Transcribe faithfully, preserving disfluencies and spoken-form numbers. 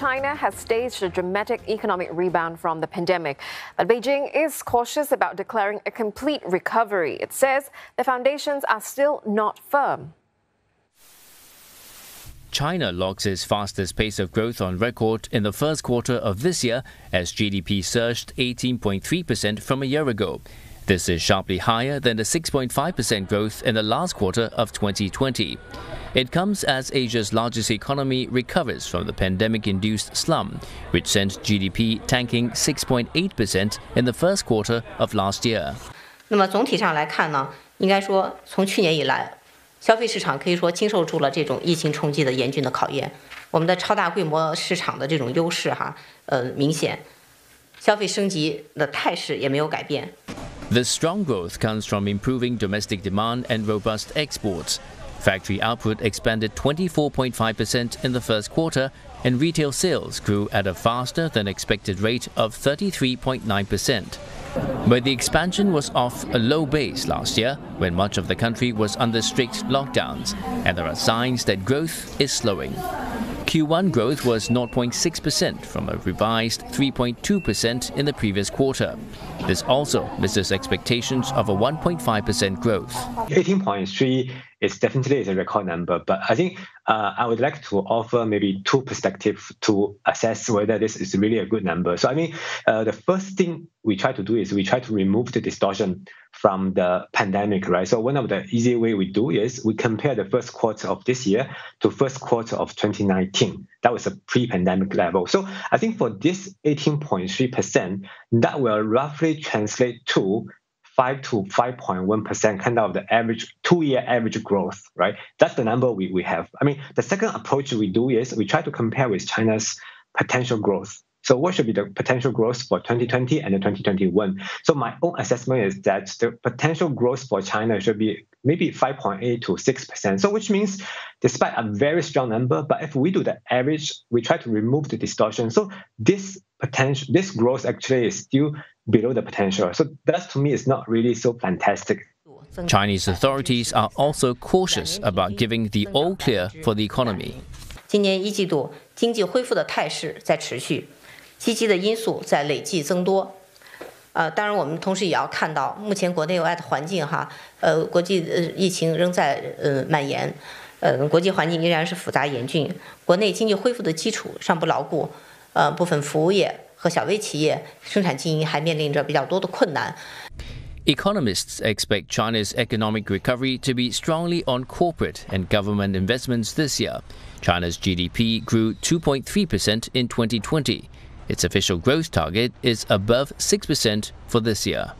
China has staged a dramatic economic rebound from the pandemic. But Beijing is cautious about declaring a complete recovery. It says the foundations are still not firm. China logs its fastest pace of growth on record in the first quarter of this year as G D P surged eighteen point three percent from a year ago. This is sharply higher than the six point five percent growth in the last quarter of twenty twenty. It comes as Asia's largest economy recovers from the pandemic-induced slump, which sent G D P tanking six point eight percent in the first quarter of last year. 那么总体上来看呢，应该说从去年以来，消费市场可以说经受住了这种疫情冲击的严峻的考验。我们的超大规模市场的这种优势哈，呃，明显，消费升级的态势也没有改变。 The strong growth comes from improving domestic demand and robust exports. Factory output expanded twenty-four point five percent in the first quarter, and retail sales grew at a faster than expected rate of thirty-three point nine percent. But the expansion was off a low base last year, when much of the country was under strict lockdowns, and there are signs that growth is slowing. Q one growth was zero point six percent from a revised three point two percent in the previous quarter. This also misses expectations of a one point five percent growth. eighteen point three is definitely a record number, but I think uh, I would like to offer maybe two perspectives to assess whether this is really a good number. So I mean, uh, the first thing we try to do is we try to remove the distortion from the pandemic, right? So one of the easy way we do is we compare the first quarter of this year to first quarter of twenty nineteen. That was a pre-pandemic level. So I think for this eighteen point three percent, that will roughly translate to five to five point one percent kind of the average two-year average growth, right? That's the number we, we have. I mean, the second approach we do is we try to compare with China's potential growth. So what should be the potential growth for twenty twenty and twenty twenty-one? So my own assessment is that the potential growth for China should be maybe five point eight to six percent. So which means despite a very strong number, but if we do the average, we try to remove the distortion. So this potential, this growth actually is still below the potential. So that to me is not really so fantastic. Chinese authorities are also cautious about giving the all clear for the economy. 今年一季度经济恢复的态势在持续。 积极的因素在累计增多，呃，当然我们同时也要看到，目前国内外的环境哈，呃，国际呃疫情仍在呃蔓延，呃，国际环境依然是复杂严峻，国内经济恢复的基础尚不牢固，呃，部分服务业和小微企业生产经营还面临着比较多的困难。 Economists expect China's economic recovery to be strongly on corporate and government investments this year. China's G D P grew two point three percent in twenty twenty. Its official growth target is above six percent for this year.